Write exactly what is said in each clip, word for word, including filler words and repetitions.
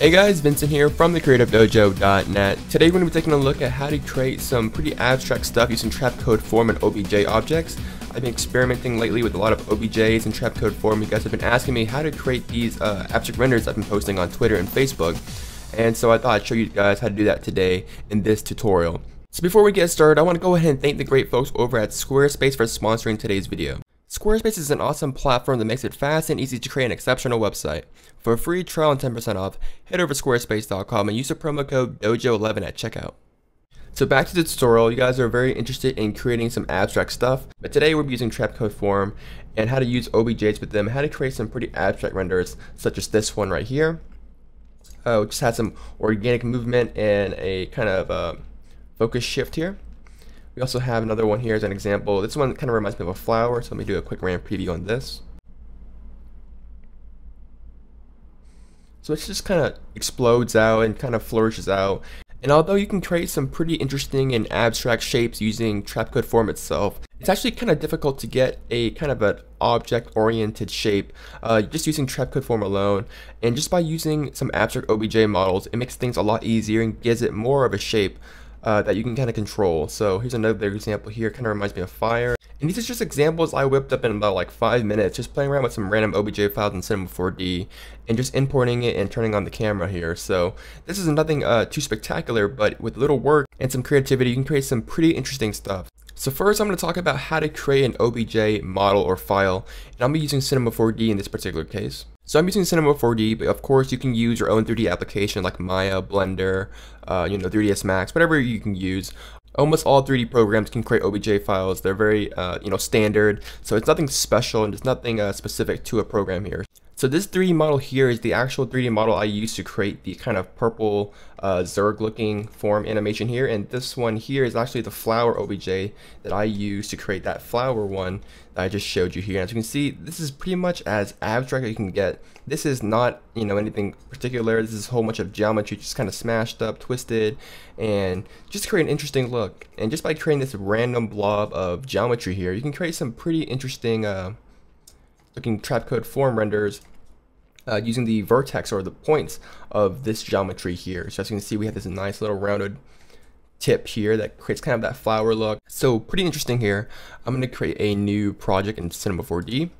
Hey guys, Vincent here from the creative dojo dot net. Today we're going to be taking a look at how to create some pretty abstract stuff using Trapcode Form and O B J objects. I've been experimenting lately with a lot of O B Js and Trapcode Form. You guys have been asking me how to create these uh, abstract renders I've been posting on Twitter and Facebook. And so I thought I'd show you guys how to do that today in this tutorial. So before we get started, I want to go ahead and thank the great folks over at Squarespace for sponsoring today's video. Squarespace is an awesome platform that makes it fast and easy to create an exceptional website. For a free trial and ten percent off, head over to squarespace dot com and use the promo code dojo eleven at checkout. So back to the tutorial. You guys are very interested in creating some abstract stuff, but today we'll be using Trapcode Form and how to use O B Js with them, how to create some pretty abstract renders such as this one right here. Uh, we just had some organic movement and a kind of uh, focus shift here. We also have another one here as an example. This one kind of reminds me of a flower, so let me do a quick random preview on this. So it just kind of explodes out and kind of flourishes out. And although you can create some pretty interesting and abstract shapes using Trapcode Form itself, it's actually kind of difficult to get a kind of an object-oriented shape uh, just using Trapcode Form alone. And just by using some abstract O B J models, it makes things a lot easier and gives it more of a shape Uh, that you can kind of control. So here's another example here, kind of reminds me of fire. And these are just examples I whipped up in about like five minutes, just playing around with some random O B J files in Cinema four D and just importing it and turning on the camera here. So this is nothing uh, too spectacular, but with little work and some creativity, you can create some pretty interesting stuff. So first I'm going to talk about how to create an O B J model or file, and I'll be using Cinema four D in this particular case. So I'm using Cinema four D, but of course you can use your own three D application like Maya, Blender, uh, you know, three D S Max, whatever you can use. Almost all three D programs can create O B J files. They're very, uh, you know, standard. So it's nothing special and it's nothing uh, specific to a program here. So this three D model here is the actual three D model I used to create the kind of purple uh, Zerg looking form animation here. And this one here is actually the flower O B J that I used to create that flower one that I just showed you here. And as you can see, this is pretty much as abstract as you can get. This is not, you know, anything particular. This is a whole bunch of geometry just kind of smashed up, twisted, and just create an interesting look. And just by creating this random blob of geometry here, you can create some pretty interesting uh, looking Trapcode Form renders uh, using the vertex or the points of this geometry here. So as you can see, we have this nice little rounded tip here that creates kind of that flower look. So pretty interesting here. I'm going to create a new project in Cinema four D.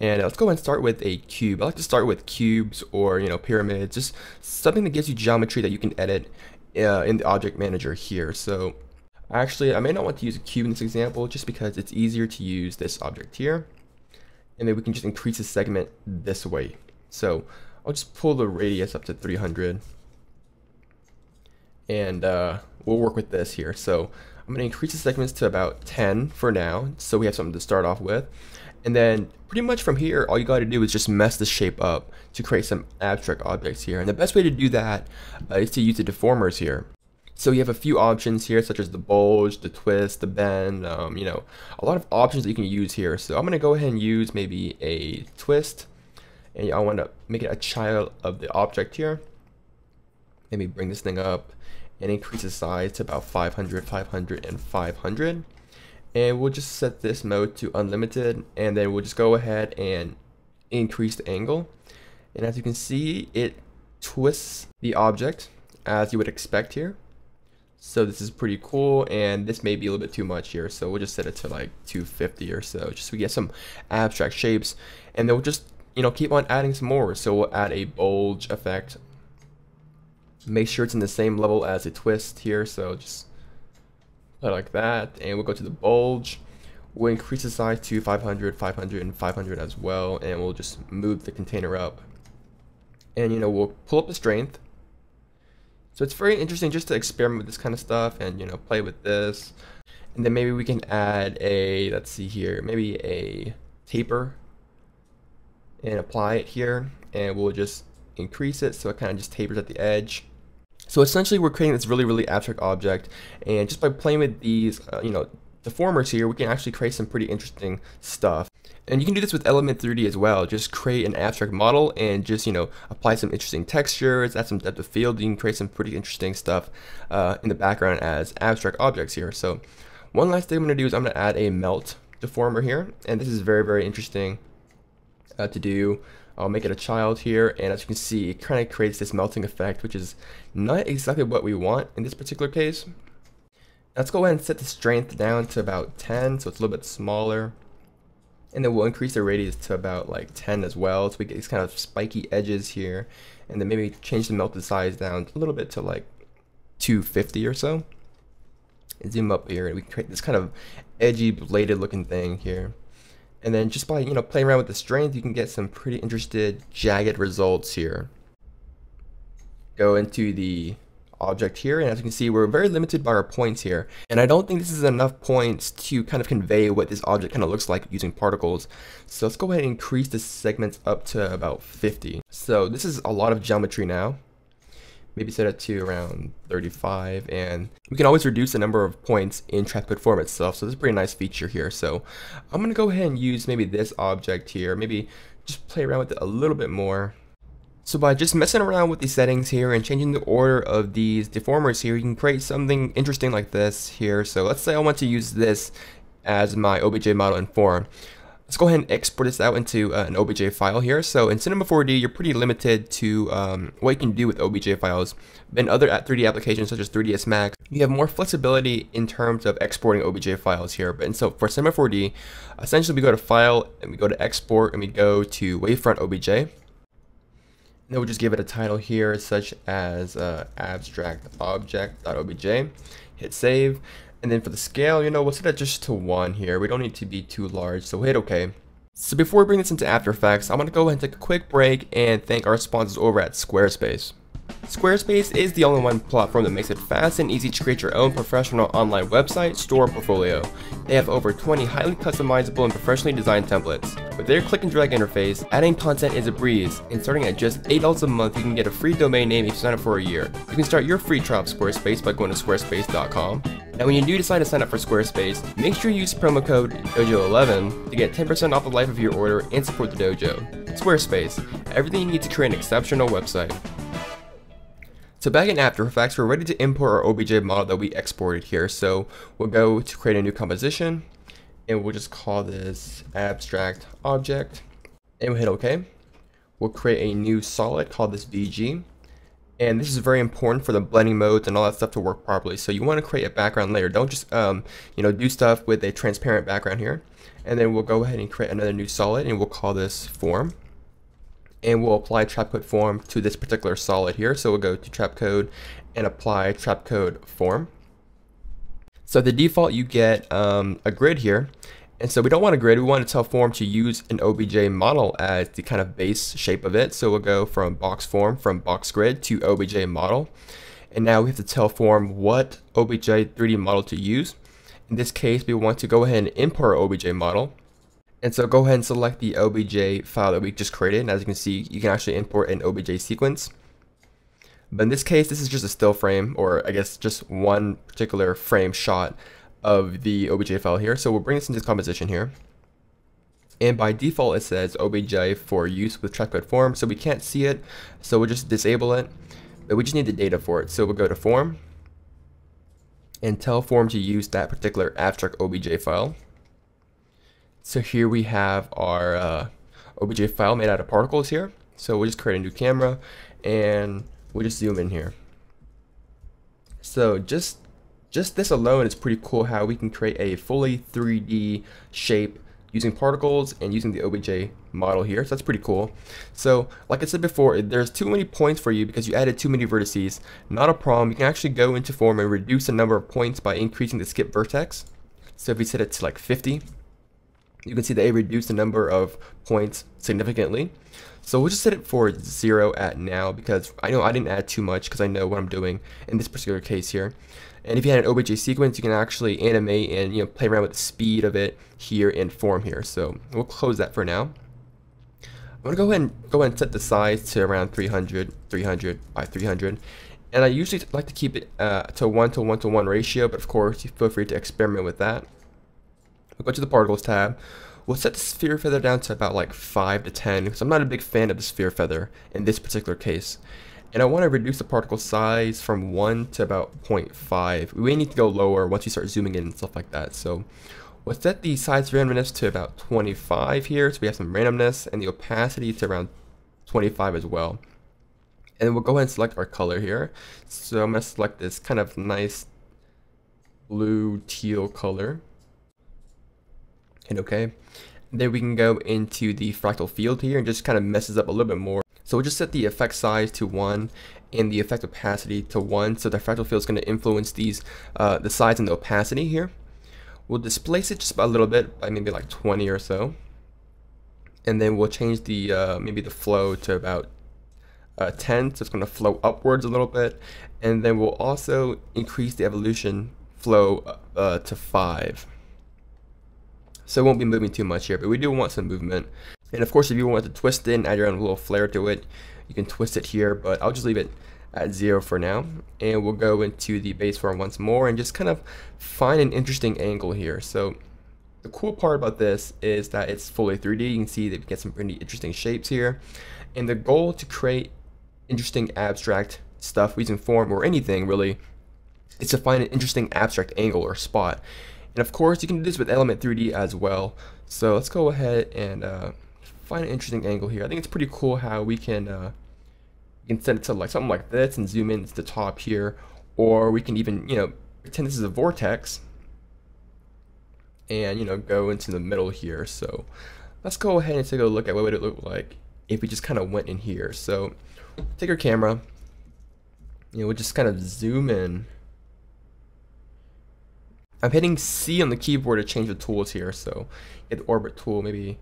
And let's go ahead and start with a cube. I like to start with cubes or, you know, pyramids, just something that gives you geometry that you can edit uh, in the object manager here. So actually, I may not want to use a cube in this example just because it's easier to use this object here. And then we can just increase the segment this way. So I'll just pull the radius up to three hundred. And uh, we'll work with this here. So I'm going to increase the segments to about ten for now, so we have something to start off with. And then pretty much from here, all you got to do is just mess the shape up to create some abstract objects here. And the best way to do that uh, is to use the deformers here. So you have a few options here, such as the bulge, the twist, the bend, um, you know, a lot of options that you can use here. So I'm going to go ahead and use maybe a twist, and I want to make it a child of the object here. Let me bring this thing up and increase the size to about five hundred, five hundred, and five hundred. And we'll just set this mode to unlimited, and then we'll just go ahead and increase the angle. And as you can see, it twists the object as you would expect here. So this is pretty cool, and this may be a little bit too much here, so we'll just set it to like two fifty or so, just so we get some abstract shapes. And then we'll just, you know, keep on adding some more. So we'll add a bulge effect. Make sure it's in the same level as a twist here, so just put it like that. And we'll go to the bulge. We'll increase the size to five hundred, five hundred, and five hundred as well, and we'll just move the container up. And, you know, we'll pull up the strength. So it's very interesting just to experiment with this kind of stuff and, you know, play with this. And then maybe we can add a, let's see here, maybe a taper and apply it here. And we'll just increase it so it kind of just tapers at the edge. So essentially we're creating this really, really abstract object. And just by playing with these, uh, you know, deformers here, we can actually create some pretty interesting stuff. And you can do this with Element three D as well. Just create an abstract model and just, you know, apply some interesting textures, add some depth of field. You can create some pretty interesting stuff uh, in the background as abstract objects here. So one last thing I'm going to do is I'm going to add a melt deformer here. And this is very, very interesting uh, to do. I'll make it a child here, and as you can see, it kind of creates this melting effect, which is not exactly what we want in this particular case. Let's go ahead and set the strength down to about ten, so it's a little bit smaller. And then we'll increase the radius to about like ten as well, so we get these kind of spiky edges here. And then maybe change the melted size down a little bit to like two fifty or so. And zoom up here, and we create this kind of edgy, bladed looking thing here. And then just by, you know, playing around with the strength, you can get some pretty interesting jagged results here. Go into the object here, and as you can see, we're very limited by our points here, and I don't think this is enough points to kind of convey what this object kind of looks like using particles. So let's go ahead and increase the segments up to about fifty. So this is a lot of geometry now. Maybe set it to around thirty-five, and we can always reduce the number of points in Trapcode Form itself, so this is a pretty nice feature here. So I'm going to go ahead and use maybe this object here, maybe just play around with it a little bit more. So by just messing around with these settings here and changing the order of these deformers here, you can create something interesting like this here. So let's say I want to use this as my O B J model and form. Let's go ahead and export this out into uh, an O B J file here. So in Cinema four D, you're pretty limited to um, what you can do with O B J files. In other three D applications such as three D S Max, you have more flexibility in terms of exporting O B J files here. But and so for Cinema four D, essentially we go to File, and we go to Export, and we go to Wavefront O B J. Then we'll just give it a title here such as uh, abstract object.obj, hit save, and then for the scale, you know, we'll set it just to one here. We don't need to be too large, so we'll hit OK. So before we bring this into After Effects, I'm going to go ahead and take a quick break and thank our sponsors over at Squarespace. Squarespace is the all-in-one platform that makes it fast and easy to create your own professional online website, store, and portfolio. They have over twenty highly customizable and professionally designed templates. With their click and drag interface, adding content is a breeze, and starting at just eight dollars a month, you can get a free domain name if you sign up for a year. You can start your free trial of Squarespace by going to squarespace dot com. Now when you do decide to sign up for Squarespace, make sure you use promo code dojo eleven to get ten percent off the life of your order and support the dojo. Squarespace, everything you need to create an exceptional website. So back in After Effects, we're ready to import our O B J model that we exported here. So we'll go to create a new composition, and we'll just call this abstract object, and we'll hit OK. We'll create a new solid, call this V G, and this is very important for the blending modes and all that stuff to work properly. So you want to create a background layer. Don't just um, you know, do stuff with a transparent background here. And then we'll go ahead and create another new solid, and we'll call this form. And we'll apply Trapcode Form to this particular solid here. So we'll go to Trapcode and apply Trapcode Form. So the default, you get um, a grid here. And so we don't want a grid. We want to tell Form to use an O B J model as the kind of base shape of it. So we'll go from box form, from box grid to O B J model. And now we have to tell Form what O B J three D model to use. In this case, we want to go ahead and import our O B J model. And so go ahead and select the O B J file that we just created. And as you can see, you can actually import an O B J sequence. But in this case, this is just a still frame, or I guess just one particular frame shot of the O B J file here. So we'll bring this into this composition here. And by default, it says O B J for use with Trapcode Form. So we can't see it. So we'll just disable it. But we just need the data for it. So we'll go to Form and tell Form to use that particular abstract O B J file. So here we have our uh, O B J file made out of particles here. So we'll just create a new camera, and we'll just zoom in here. So just, just this alone is pretty cool, how we can create a fully three D shape using particles and using the O B J model here. So that's pretty cool. So like I said before, there's too many points for you because you added too many vertices. Not a problem. You can actually go into Form and reduce the number of points by increasing the skip vertex. So if we set it to like fifty, you can see they reduced the number of points significantly. So we'll just set it for zero at now, because I know I didn't add too much because I know what I'm doing in this particular case here. And if you had an O B J sequence, you can actually animate and, you know, play around with the speed of it here in Form here. So we'll close that for now. I'm gonna go ahead and go ahead and set the size to around three hundred, three hundred by three hundred. And I usually like to keep it uh, to one to one to one ratio, but of course you feel free to experiment with that. We'll go to the Particles tab. We'll set the Sphere Feather down to about like five to ten, because I'm not a big fan of the Sphere Feather in this particular case. And I want to reduce the particle size from one to about zero point five. We may need to go lower once you start zooming in and stuff like that. So we'll set the size randomness to about twenty-five here, so we have some randomness, and the opacity to around twenty-five as well. And we'll go ahead and select our color here. So I'm going to select this kind of nice blue teal color. Hit OK. Then we can go into the fractal field here and just kind of messes up a little bit more. So we'll just set the effect size to one and the effect opacity to one. So the fractal field is going to influence these, uh, the size and the opacity here. We'll displace it just by a little bit, by maybe like twenty or so. And then we'll change the uh, maybe the flow to about uh, ten. So it's going to flow upwards a little bit. And then we'll also increase the evolution flow uh, to five. So it won't be moving too much here, but we do want some movement. And of course, if you want to twist it and add your own little flare to it, you can twist it here, but I'll just leave it at zero for now. And we'll go into the base form once more and just kind of find an interesting angle here. So the cool part about this is that it's fully three D. You can see that we get some pretty interesting shapes here. And the goal to create interesting abstract stuff using form or anything really is to find an interesting abstract angle or spot. And of course, you can do this with Element three D as well. So let's go ahead and uh, find an interesting angle here. I think it's pretty cool how we can uh, you can set it to like something like this and zoom in to the top here, or we can even you know pretend this is a vortex and you know go into the middle here. So let's go ahead and take a look at what would it look like if we just kind of went in here. So take your camera, you know, we'll just kind of zoom in. I'm hitting C on the keyboard to change the tools here, so hit the orbit tool, maybe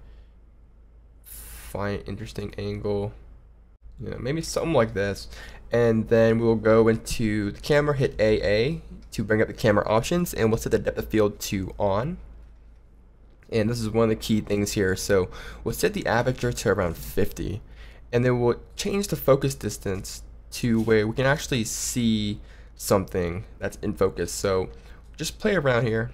find an interesting angle, you know, maybe something like this. And then we'll go into the camera, hit A A to bring up the camera options, and we'll set the depth of field to on. And this is one of the key things here, so we'll set the aperture to around fifty, and then we'll change the focus distance to where we can actually see something that's in focus. So just play around here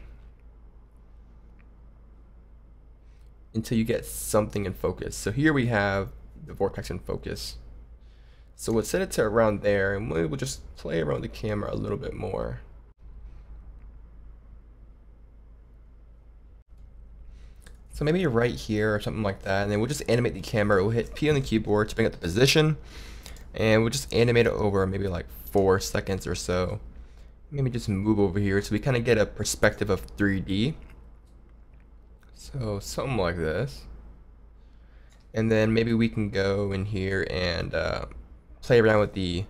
until you get something in focus. So here we have the vortex in focus. So we'll set it to around there, and we'll just play around the camera a little bit more. So maybe right here or something like that, and then we'll just animate the camera. We'll hit P on the keyboard to bring up the position, and we'll just animate it over maybe like four seconds or so. Maybe just move over here so we kind of get a perspective of three D. So something like this. And then maybe we can go in here and uh, play around with the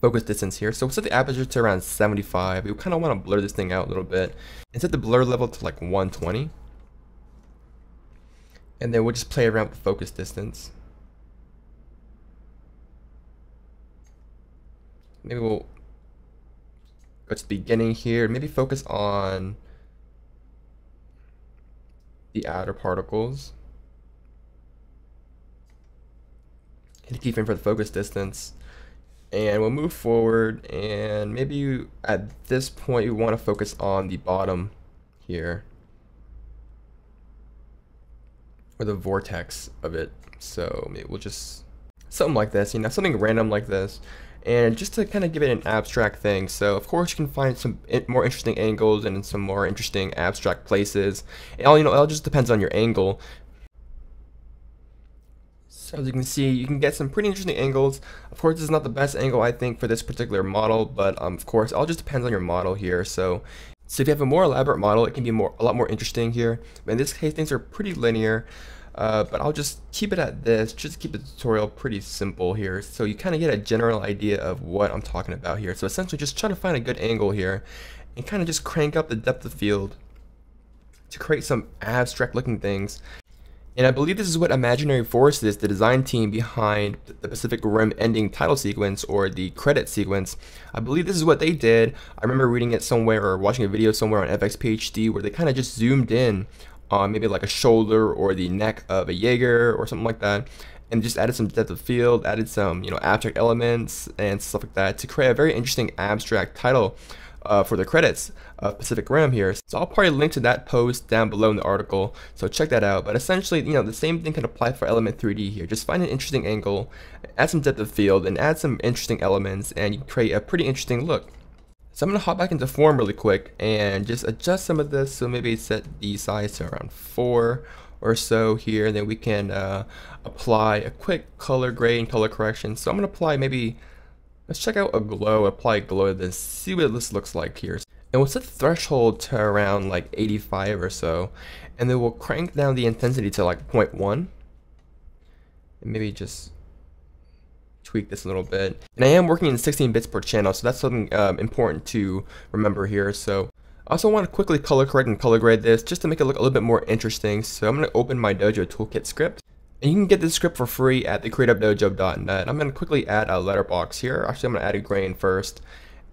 focus distance here. So we'll set the aperture to around seventy-five. We kind of want to blur this thing out a little bit. And set the blur level to like one twenty. And then we'll just play around with the focus distance. Maybe we'll go to the beginning here, maybe focus on the outer particles. Hit the keyframe for the focus distance, and we'll move forward, and maybe you, at this point you want to focus on the bottom here, or the vortex of it. So maybe we'll just, something like this, you know, something random like this. And just to kind of give it an abstract thing. So of course you can find some more interesting angles and some more interesting abstract places. It all, you know, it all just depends on your angle. So as you can see, you can get some pretty interesting angles. Of course, this is not the best angle I think for this particular model, but um, of course, it all just depends on your model here. So, so if you have a more elaborate model, it can be more a lot more interesting here. But in this case, things are pretty linear. Uh, but I'll just keep it at this, just to keep the tutorial pretty simple here, so you kind of get a general idea of what I'm talking about here. So essentially just try to find a good angle here and kind of just crank up the depth of field to create some abstract looking things. And I believe this is what Imaginary Force is, the design team behind the Pacific Rim ending title sequence or the credit sequence. I believe this is what they did. I remember reading it somewhere or watching a video somewhere on F X P H D where they kind of just zoomed in Uh, maybe like a shoulder or the neck of a Jaeger or something like that, and just added some depth of field, added some you know abstract elements and stuff like that to create a very interesting abstract title uh, for the credits of Pacific Rim here. So I'll probably link to that post down below in the article, so check that out. But essentially, you know, the same thing can apply for Element three D here. Just find an interesting angle, add some depth of field, and add some interesting elements, and you create a pretty interesting look. So I'm going to hop back into Form really quick and just adjust some of this. So maybe set the size to around four or so here, and then we can uh, apply a quick color grade and color correction. So I'm gonna apply maybe, let's check out a glow, apply a glow to this, see what this looks like here. And we'll set the threshold to around like eighty-five or so, and then we'll crank down the intensity to like zero point one, and maybe just tweak this a little bit. And I am working in sixteen bits per channel, so that's something um, important to remember here. So I also want to quickly color correct and color grade this just to make it look a little bit more interesting. So I'm going to open my Dojo toolkit script, and you can get this script for free at the creative dojo dot net. I'm going to quickly add a letterbox here. Actually, I'm going to add a grain first,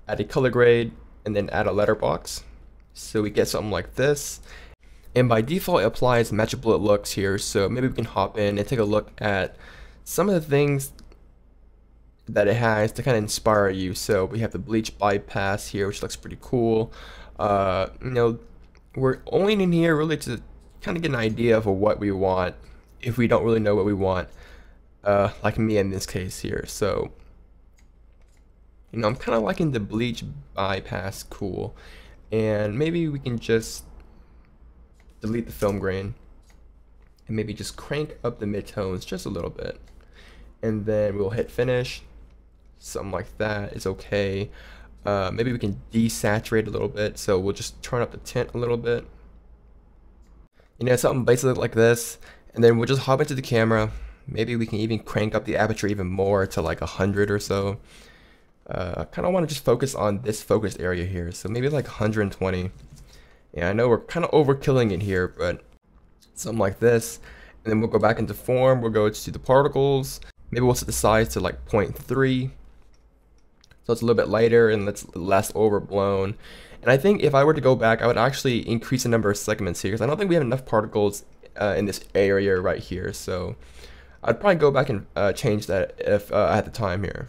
add a color grade, and then add a letterbox. So we get something like this. And by default, it applies matchable looks here. So maybe we can hop in and take a look at some of the things that it has to kind of inspire you. So we have the bleach bypass here, which looks pretty cool. Uh, you know, we're only in here really to kind of get an idea of what we want if we don't really know what we want, uh, like me in this case here. So, you know, I'm kind of liking the bleach bypass, cool. And maybe we can just delete the film grain and maybe just crank up the midtones just a little bit. And then we'll hit finish, something like that is okay. Uh, maybe we can desaturate a little bit, so we'll just turn up the tint a little bit. You know, something basically like this, and then we'll just hop into the camera. Maybe we can even crank up the aperture even more to like one hundred or so. Uh, I kind of want to just focus on this focused area here, so maybe like one hundred twenty. Yeah, I know we're kind of overkilling it here, but something like this. And then we'll go back into form, we'll go to the particles. Maybe we'll set the size to like zero point three, so it's a little bit lighter and it's less overblown. And I think if I were to go back, I would actually increase the number of segments here, because I don't think we have enough particles uh, in this area right here. So I'd probably go back and uh, change that if uh, I had the time here.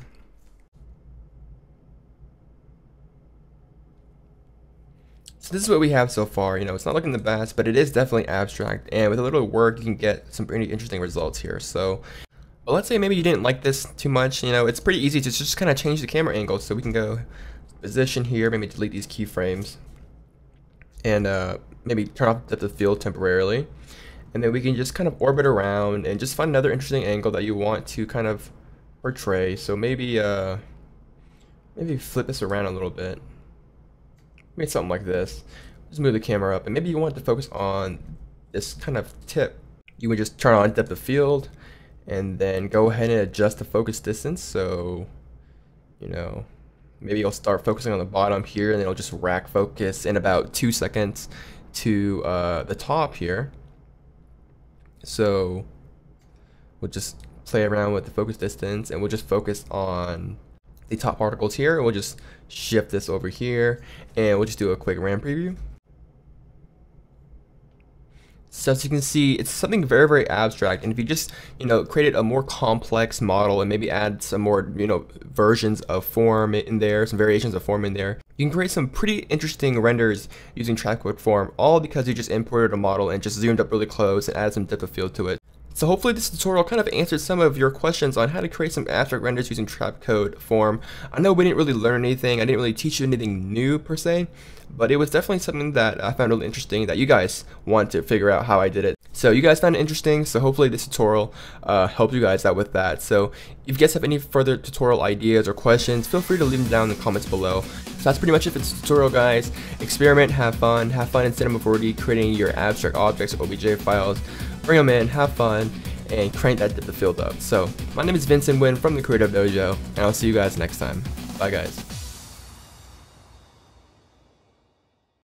So this is what we have so far. You know, it's not looking the best, but it is definitely abstract. And with a little work, you can get some pretty interesting results here. So. But let's say maybe you didn't like this too much. You know, it's pretty easy to just kind of change the camera angle. So we can go position here, maybe delete these keyframes, and uh, maybe turn off the depth of field temporarily. And then we can just kind of orbit around and just find another interesting angle that you want to kind of portray. So maybe uh, maybe flip this around a little bit. Maybe something like this. Just move the camera up, and maybe you want to focus on this kind of tip. You would just turn on depth of field, and then go ahead and adjust the focus distance. So, you know, maybe you'll start focusing on the bottom here, and then it'll just rack focus in about two seconds to uh, the top here. So we'll just play around with the focus distance, and we'll just focus on the top particles here, and we'll just shift this over here, and we'll just do a quick RAM preview. So as you can see, it's something very, very abstract. And if you just, you know, created a more complex model and maybe add some more, you know, versions of form in there, some variations of form in there, you can create some pretty interesting renders using Trapcode Form, all because you just imported a model and just zoomed up really close and added some depth of field to it. So hopefully this tutorial kind of answered some of your questions on how to create some abstract renders using Trapcode Form. I know we didn't really learn anything, I didn't really teach you anything new per se, but it was definitely something that I found really interesting that you guys want to figure out how I did it. So you guys found it interesting, so hopefully this tutorial uh, helped you guys out with that. So if you guys have any further tutorial ideas or questions, feel free to leave them down in the comments below. So that's pretty much it for this tutorial, guys. Experiment, have fun, have fun in Cinema four D creating your abstract objects or O B J files. Bring them in, have fun, and crank that depth of field up. So, my name is Vincent Nguyen from The Creative Dojo, and I'll see you guys next time. Bye, guys.